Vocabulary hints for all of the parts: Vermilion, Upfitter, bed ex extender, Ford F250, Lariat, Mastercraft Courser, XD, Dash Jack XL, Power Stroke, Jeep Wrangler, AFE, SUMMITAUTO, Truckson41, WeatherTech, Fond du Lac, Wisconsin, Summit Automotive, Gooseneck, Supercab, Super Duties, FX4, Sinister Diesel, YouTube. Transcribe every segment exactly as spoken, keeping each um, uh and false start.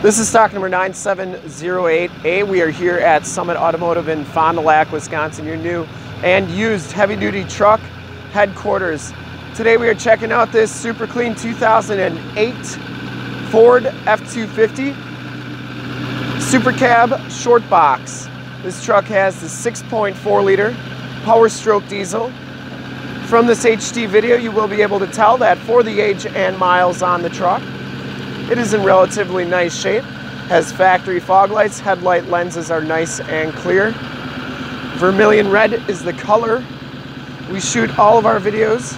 This is stock number nine seven zero eight A. We are here at Summit Automotive in Fond du Lac, Wisconsin, your new and used heavy-duty truck headquarters. Today we are checking out this super clean two thousand eight Ford F two fifty Supercab Shortbox. This truck has the six point four liter Power Stroke diesel. From this H D video, you will be able to tell that for the age and miles on the truck, it is in relatively nice shape. Has factory fog lights, headlight lenses are nice and clear. Vermilion red is the color. We shoot all of our videos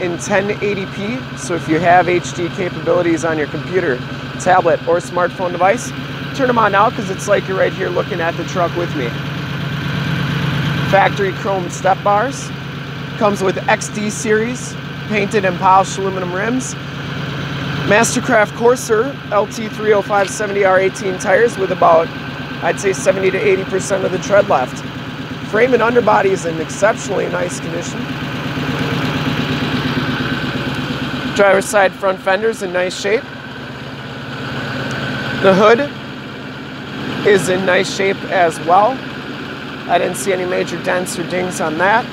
in ten eighty p, so if you have H D capabilities on your computer, tablet, or smartphone device, turn them on now because it's like you're right here looking at the truck with me. Factory chrome step bars. Comes with X D series, painted and polished aluminum rims, Mastercraft Courser L T three oh five seventy R eighteen tires with about, I'd say, seventy to eighty percent of the tread left. Frame and underbody is in exceptionally nice condition. Driver's side front fender is in nice shape. The hood is in nice shape as well. I didn't see any major dents or dings on that.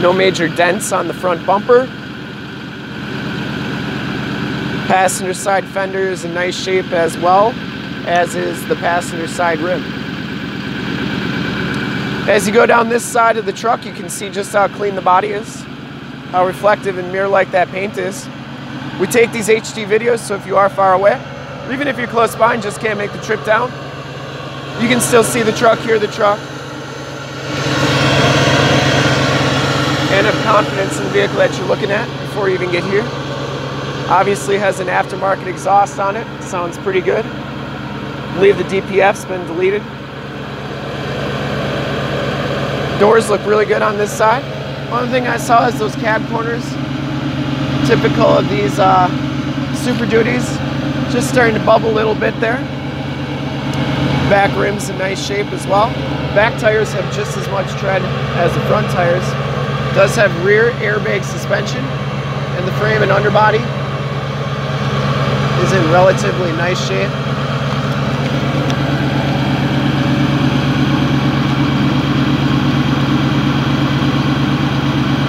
No major dents on the front bumper. Passenger side fender is in nice shape as well, as is the passenger side rim. As you go down this side of the truck, you can see just how clean the body is, how reflective and mirror-like that paint is. We take these H D videos, so if you are far away, or even if you're close by and just can't make the trip down, you can still see the truck, hear the truck, and have confidence in the vehicle that you're looking at before you even get here. Obviously has an aftermarket exhaust on it. Sounds pretty good. I believe the D P F's been deleted. Doors look really good on this side. One thing I saw is those cab corners, typical of these uh, Super Duties, just starting to bubble a little bit there. Back rim's in nice shape as well. Back tires have just as much tread as the front tires. Does have rear airbag suspension, and the frame and underbody is in relatively nice shape.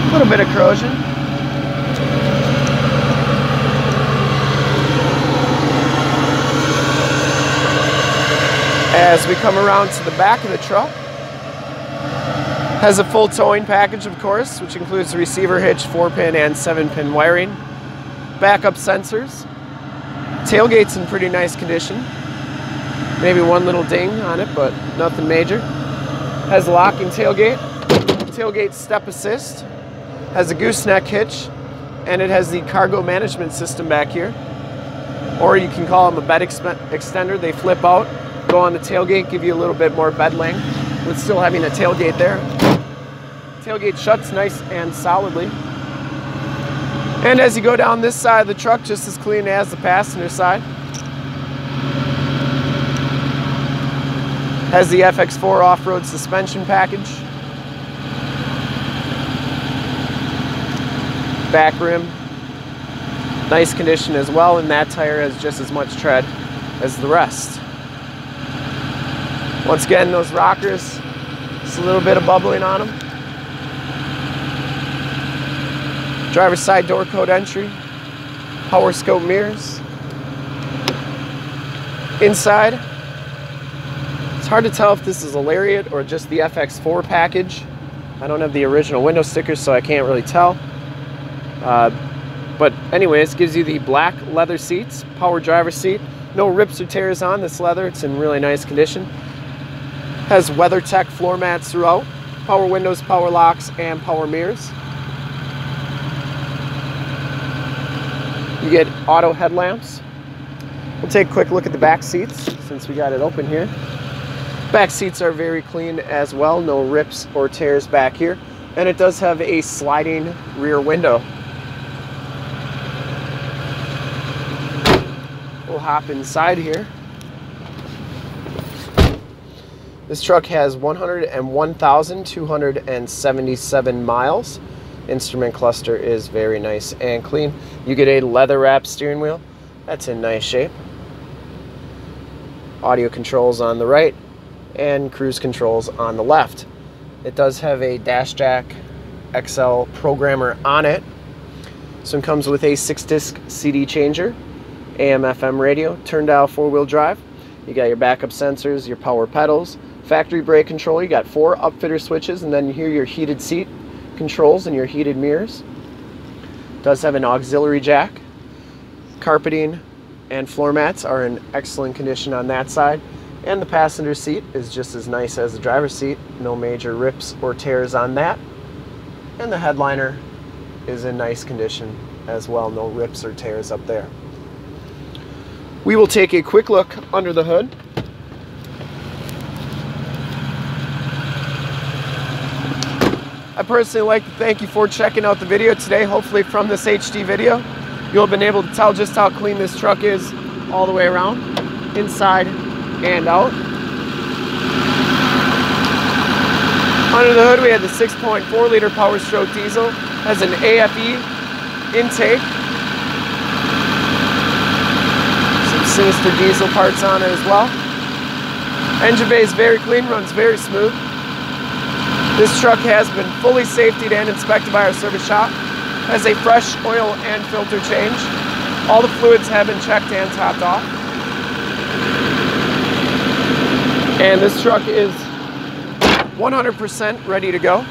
A little bit of corrosion. As we come around to the back of the truck, has a full towing package, of course, which includes the receiver hitch, four pin and seven pin wiring, backup sensors, tailgate's in pretty nice condition, maybe one little ding on it, but nothing major. Has a locking tailgate, tailgate step assist, has a gooseneck hitch, and it has the cargo management system back here, or you can call them a bed ex extender. They flip out, go on the tailgate, give you a little bit more bed length, with still having a tailgate there. Tailgate shuts nice and solidly. And as you go down this side of the truck, just as clean as the passenger side. Has the F X four off-road suspension package. Back rim, nice condition as well, and that tire has just as much tread as the rest. Once again, those rockers, just a little bit of bubbling on them. Driver's side door code entry, power scope mirrors. Inside, it's hard to tell if this is a Lariat or just the F X four package. I don't have the original window sticker, so I can't really tell. Uh, but anyways, gives you the black leather seats, power driver's seat. No rips or tears on this leather. It's in really nice condition. Has WeatherTech floor mats throughout, power windows, power locks, and power mirrors. You get auto headlamps. We'll take a quick look at the back seats since we got it open here. Back seats are very clean as well, no rips or tears back here. And it does have a sliding rear window. We'll hop inside here. This truck has one hundred one thousand two hundred seventy-seven miles. Instrument cluster is very nice and clean. You get a leather wrap steering wheel. That's in nice shape. Audio controls on the right and cruise controls on the left. It does have a Dash Jack X L programmer on it. So it comes with a six disc C D changer, A M F M radio, turn-dial four-wheel drive. You got your backup sensors, your power pedals, factory brake control. You got four upfitter switches, and then here your heated seat controls and your heated mirrors. It does have an auxiliary jack. Carpeting and floor mats are in excellent condition on that side. And the passenger seat is just as nice as the driver's seat. No major rips or tears on that. And the headliner is in nice condition as well. No rips or tears up there. We will take a quick look under the hood. I personally like to thank you for checking out the video today. Hopefully from this H D video, you'll have been able to tell just how clean this truck is all the way around, inside and out. Under the hood, we had the six point four liter Power Stroke diesel. Has an A F E intake. Some Sinister Diesel parts on it as well. Engine bay is very clean, runs very smooth. This truck has been fully safetied and inspected by our service shop. Has a fresh oil and filter change. All the fluids have been checked and topped off. And this truck is one hundred percent ready to go.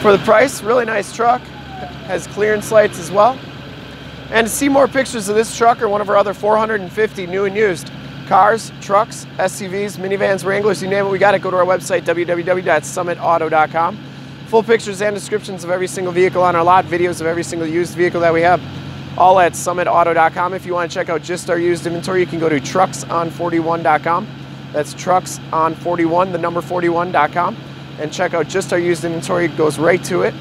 For the price, really nice truck. Has clearance lights as well. And to see more pictures of this truck or one of our other four hundred fifty new and used cars, trucks, S U Vs, minivans, Wranglers, you name it, we got it. Go to our website, w w w dot summit auto dot com. Full pictures and descriptions of every single vehicle on our lot, videos of every single used vehicle that we have, all at summit auto dot com. If you want to check out just our used inventory, you can go to trucks on forty-one dot com. That's trucks on forty-one, the number forty-one dot com, and check out just our used inventory. It goes right to it.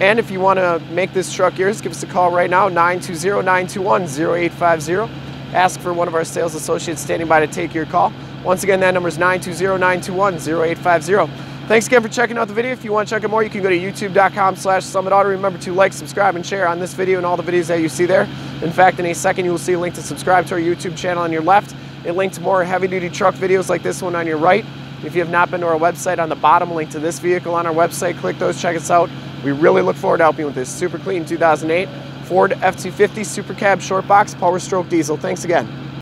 And if you want to make this truck yours, give us a call right now, nine two zero, nine two one, zero eight five zero. Ask for one of our sales associates standing by to take your call. Once again, that number is nine two zero, nine two one, zero eight five zero. Thanks again for checking out the video. If you want to check out more, you can go to youtube dot com slash summit auto. Remember to like, subscribe, and share on this video and all the videos that you see there. In fact, in a second, you will see a link to subscribe to our YouTube channel on your left, a link to more heavy-duty truck videos like this one on your right. If you have not been to our website, on the bottom, a link to this vehicle on our website. Click those, check us out. We really look forward to helping you with this super clean two thousand eight Ford F two fifty Supercab Shortbox Power Stroke Diesel. Thanks again.